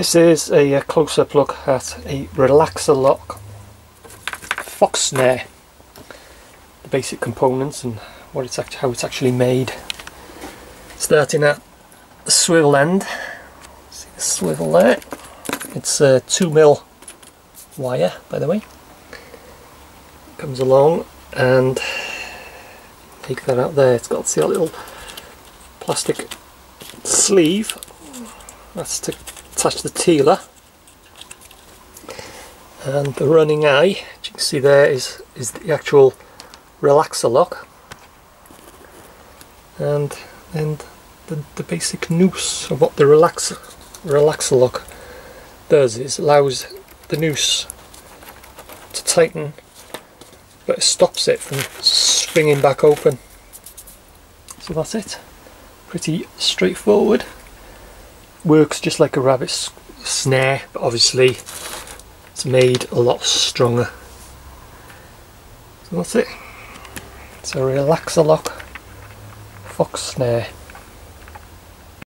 This is a close-up look at a Relax-A-Lock fox snare, the basic components and what it's how it's actually made. Starting at the swivel end, see the swivel there, it's a 2mm wire, by the way. Comes along and take that out there. It's got, see, a little plastic sleeve, that's to attach the teeler, and the running eye, which you can see there, is the actual Relax-A-Lock, and then the basic noose. Of what the Relax-A-Lock does is allows the noose to tighten, but it stops it from springing back open. So that's it. Pretty straightforward. Works just like a rabbit snare, but obviously it's made a lot stronger. So that's it. It's a Relax-A-Lock fox snare.